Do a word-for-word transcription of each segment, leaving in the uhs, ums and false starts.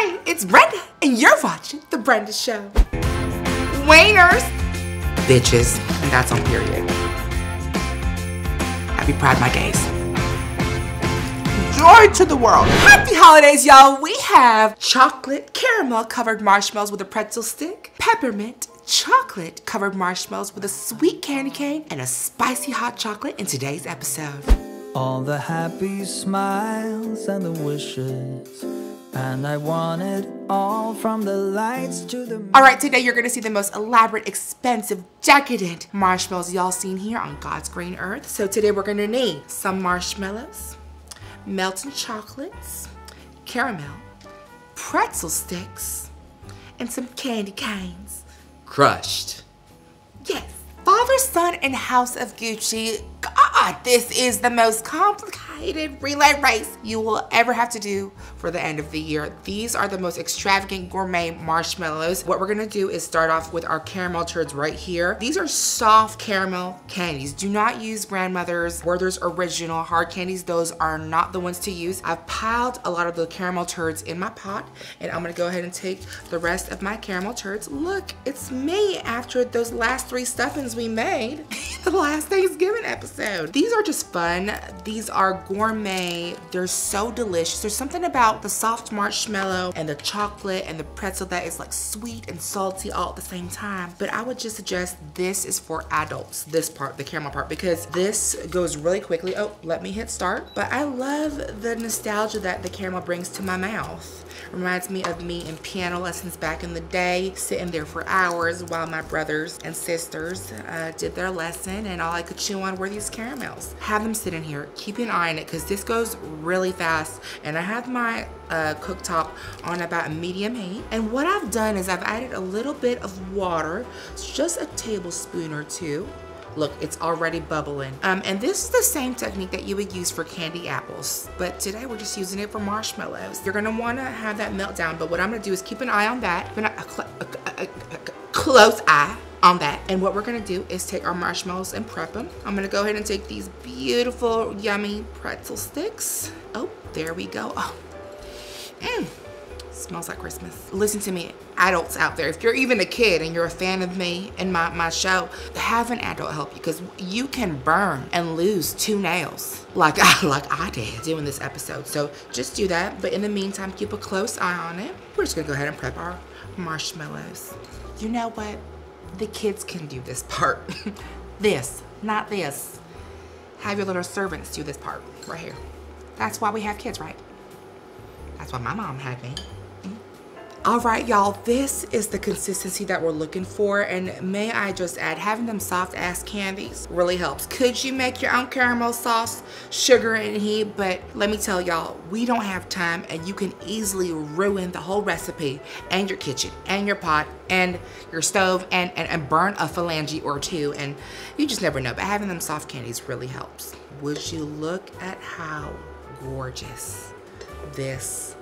Hey, it's Brenda, and you're watching The Brenda Show. Waiters! Bitches, and that's on period. Happy Pride my gays. Joy to the world. Happy holidays, y'all. We have chocolate caramel covered marshmallows with a pretzel stick, peppermint chocolate covered marshmallows with a sweet candy cane, and a spicy hot chocolate in today's episode. All the happy smiles and the wishes, and I want it all, from the lights to the... Alright, today you're gonna see the most elaborate, expensive, decadent marshmallows y'all seen here on God's green earth. So today we're gonna need some marshmallows, melting chocolates, caramel, pretzel sticks, and some candy canes. Crushed. Yes. Father, Son, and House of Gucci. God, this is the most complicated relay race you will ever have to do for the end of the year. These are the most extravagant gourmet marshmallows. What we're gonna do is start off with our caramel turds right here. These are soft caramel candies. Do not use Grandmother's, Werther's original hard candies. Those are not the ones to use. I've piled a lot of the caramel turds in my pot, and I'm gonna go ahead and take the rest of my caramel turds. Look, it's me after those last three stuffings we made the last Thanksgiving episode. These are just fun. These are gourmet. They're so delicious. There's something about the soft marshmallow and the chocolate and the pretzel that is like sweet and salty all at the same time. But I would just suggest this is for adults, this part, the caramel part, because this goes really quickly. Oh, let me hit start. But I love the nostalgia that the caramel brings to my mouth. Reminds me of me in piano lessons back in the day, sitting there for hours while my brothers and sisters uh, did their lesson, and all I could chew on were these caramels. Have them sit in here. Keep an eye on it because this goes really fast, and I have my uh, cooktop on about medium heat. And what I've done is I've added a little bit of water, just a tablespoon or two. Look, it's already bubbling. Um, and this is the same technique that you would use for candy apples, but today we're just using it for marshmallows. You're gonna wanna have that melt down, but what I'm gonna do is keep an eye on that, but a, cl a, a, a close eye on that. And what we're gonna do is take our marshmallows and prep them. I'm gonna go ahead and take these beautiful, yummy pretzel sticks. Oh, there we go. Oh, mm. Smells like Christmas. Listen to me, adults out there, if you're even a kid and you're a fan of me and my, my show, have an adult help you, because you can burn and lose two nails like I, like I did doing this episode. So just do that, but in the meantime, keep a close eye on it. We're just gonna go ahead and prep our marshmallows. You know what? The kids can do this part. This, not this. Have your little servants do this part right here. That's why we have kids, right? That's why my mom had me. All right, y'all, this is the consistency that we're looking for, and may I just add, having them soft-ass candies really helps. Could you make your own caramel sauce, sugar, and heat? But let me tell y'all, we don't have time, and you can easily ruin the whole recipe and your kitchen and your pot and your stove and, and, and burn a phalange or two, and you just never know. But having them soft candies really helps. Would you look at how gorgeous this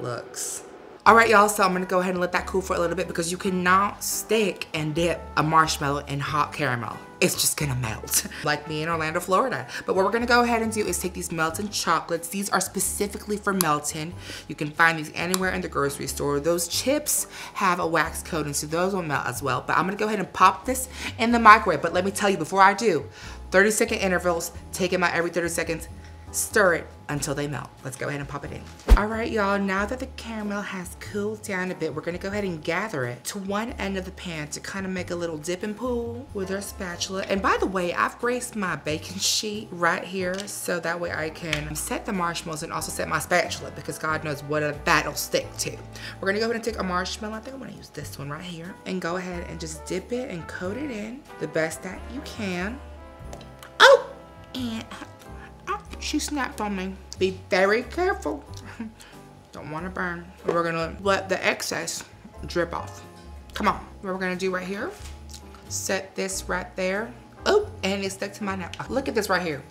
looks? All right, y'all, so I'm gonna go ahead and let that cool for a little bit, because you cannot stick and dip a marshmallow in hot caramel. It's just gonna melt, like me in Orlando, Florida. But what we're gonna go ahead and do is take these melting chocolates. These are specifically for melting. You can find these anywhere in the grocery store. Those chips have a wax coating, so those will melt as well. But I'm gonna go ahead and pop this in the microwave. But let me tell you, before I do, thirty second intervals, take them out every thirty seconds, stir it until they melt. Let's go ahead and pop it in. All right, y'all, now that the caramel has cooled down a bit, we're gonna go ahead and gather it to one end of the pan to kind of make a little dip and pull with our spatula. And by the way, I've graced my baking sheet right here, so that way I can set the marshmallows and also set my spatula, because God knows what that'll stick to. We're gonna go ahead and take a marshmallow, I think I'm gonna use this one right here, and go ahead and just dip it and coat it in the best that you can. Oh, and she snapped on me. Be very careful. Don't want to burn. We're gonna let the excess drip off. Come on. What we're gonna do right here, set this right there. Oh, and it stuck to my nail. Look at this right here.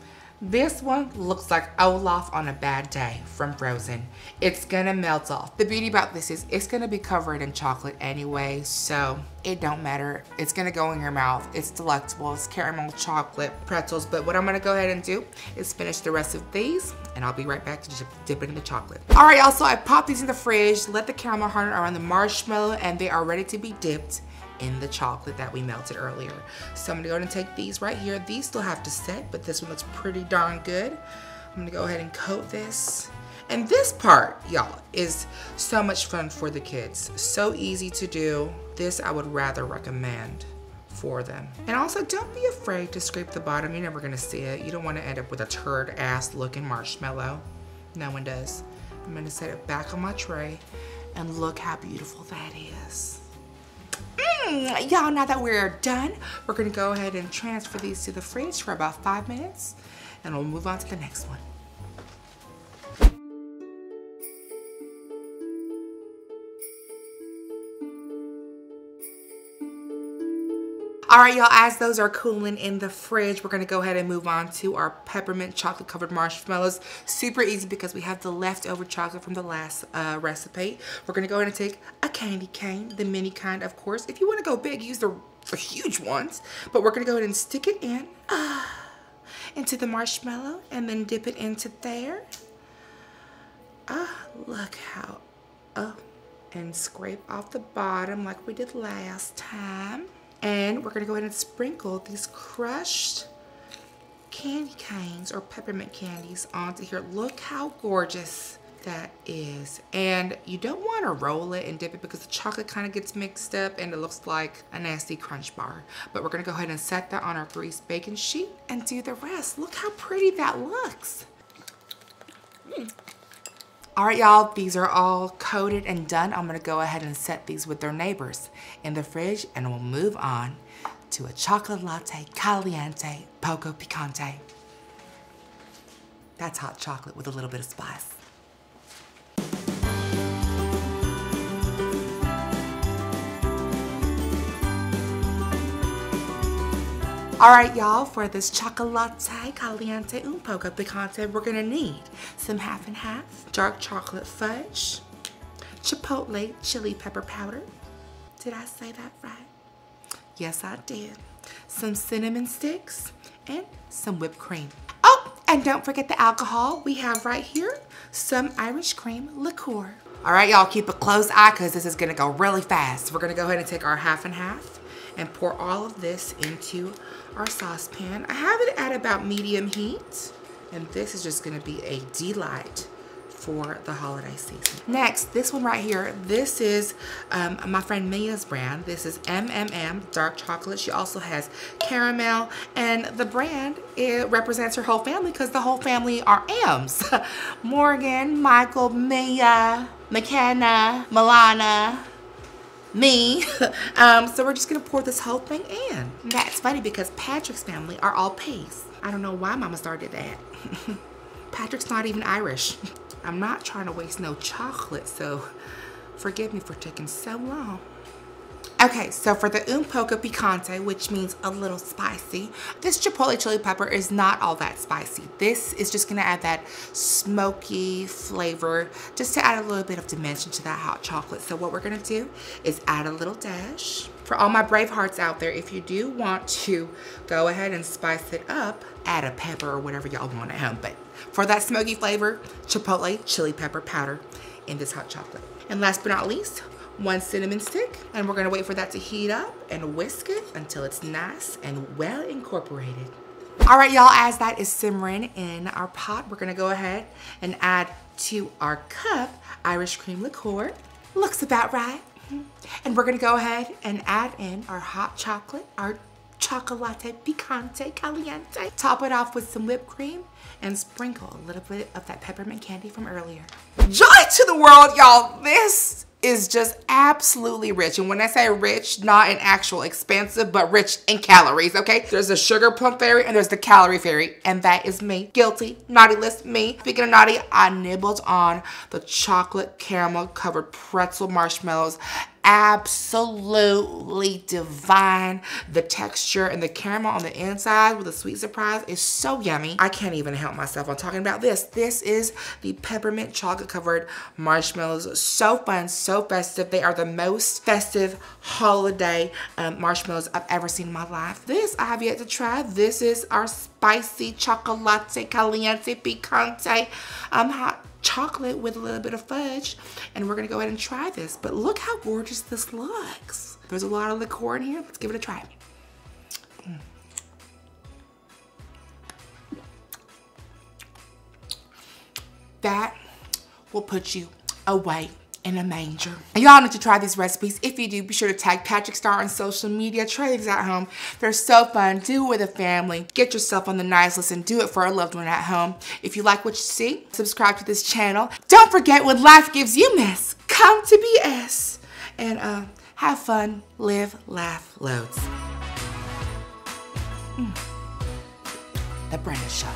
This one looks like Olaf on a bad day from Frozen. It's gonna melt off. The beauty about this is it's gonna be covered in chocolate anyway, so it don't matter. It's gonna go in your mouth. It's delectable. It's caramel, chocolate, pretzels. But what I'm gonna go ahead and do is finish the rest of these, and I'll be right back to dip, dip it in the chocolate. All right, y'all, so I popped these in the fridge, let the caramel harden around the marshmallow, and they are ready to be dipped in the chocolate that we melted earlier. So I'm gonna go ahead and take these right here. These still have to set, but this one looks pretty darn good. I'm gonna go ahead and coat this. And this part, y'all, is so much fun for the kids. So easy to do. This I would rather recommend for them. And also, don't be afraid to scrape the bottom. You're never gonna see it. You don't wanna end up with a turd ass looking marshmallow. No one does. I'm gonna set it back on my tray and look how beautiful that is. Mm, y'all, now that we're done, we're gonna go ahead and transfer these to the fridge for about five minutes, and we'll move on to the next one. All right, y'all, as those are cooling in the fridge, we're gonna go ahead and move on to our peppermint chocolate covered marshmallows. Super easy because we have the leftover chocolate from the last uh, recipe. We're gonna go ahead and take a candy cane, the mini kind, of course. If you wanna go big, use the, the huge ones, but we're gonna go ahead and stick it in uh, into the marshmallow and then dip it into there. Ah, uh, look how, up uh, and scrape off the bottom like we did last time. And we're gonna go ahead and sprinkle these crushed candy canes or peppermint candies onto here. Look how gorgeous that is. And you don't wanna roll it and dip it because the chocolate kind of gets mixed up and it looks like a nasty crunch bar. But we're gonna go ahead and set that on our greased baking sheet and do the rest. Look how pretty that looks. Mm. All right, y'all, these are all coated and done. I'm gonna go ahead and set these with their neighbors in the fridge, and we'll move on to a chocolate latte caliente poco picante. That's hot chocolate with a little bit of spice. All right, y'all, for this chocolate caliente un poco picante, we're gonna need some half and half, dark chocolate fudge, chipotle chili pepper powder. Did I say that right? Yes, I did. Some cinnamon sticks and some whipped cream. Oh, and don't forget the alcohol we have right here, some Irish cream liqueur. All right, y'all, keep a close eye because this is gonna go really fast. We're gonna go ahead and take our half and half and pour all of this into our saucepan. I have it at about medium heat, and this is just gonna be a delight for the holiday season. Next, this one right here, this is um, my friend Mia's brand. This is M M M Dark Chocolate. She also has caramel, and the brand, it represents her whole family because the whole family are M's. Morgan, Michael, Mia, McKenna, Milana, me. Um, so we're just gonna pour this whole thing in. That's funny because Patrick's family are all P's. I don't know why Mama started that. Patrick's not even Irish. I'm not trying to waste no chocolate, so forgive me for taking so long. Okay, so for the un poco picante, which means a little spicy, this chipotle chili pepper is not all that spicy. This is just gonna add that smoky flavor just to add a little bit of dimension to that hot chocolate. So what we're gonna do is add a little dash. For all my brave hearts out there, if you do want to go ahead and spice it up, add a pepper or whatever y'all want at home. But for that smoky flavor, chipotle chili pepper powder in this hot chocolate. And last but not least, one cinnamon stick, and we're gonna wait for that to heat up and whisk it until it's nice and well incorporated. All right, y'all, as that is simmering in our pot, we're gonna go ahead and add to our cup Irish cream liqueur. Looks about right. And we're gonna go ahead and add in our hot chocolate, our chocolate picante caliente. Top it off with some whipped cream and sprinkle a little bit of that peppermint candy from earlier. Joy to the world, y'all. This is just absolutely rich. And when I say rich, not in actual expensive, but rich in calories, okay? There's the sugar plum fairy and there's the calorie fairy, and that is me. Guilty, naughty list, me. Speaking of naughty, I nibbled on the chocolate caramel covered pretzel marshmallows absolutely divine. The texture and the caramel on the inside with a sweet surprise is so yummy. I can't even help myself on talking about this. This is the peppermint chocolate covered marshmallows. So fun, so festive. They are the most festive holiday um, marshmallows I've ever seen in my life. This I have yet to try. This is our spicy chocolate caliente picante um, hot chocolate with a little bit of fudge, and we're gonna go ahead and try this. But look how gorgeous this looks. There's a lot of liqueur in here. Let's give it a try. Mm. That will put you away in a manger. And y'all need to try these recipes. If you do, be sure to tag Patrick Starrr on social media. Try these at home. They're so fun. Do it with a family. Get yourself on the nice list and do it for a loved one at home. If you like what you see, subscribe to this channel. Don't forget, when life gives you mess, come to B S. And uh, have fun, live, laugh, loads. Mm. The Brenda Show.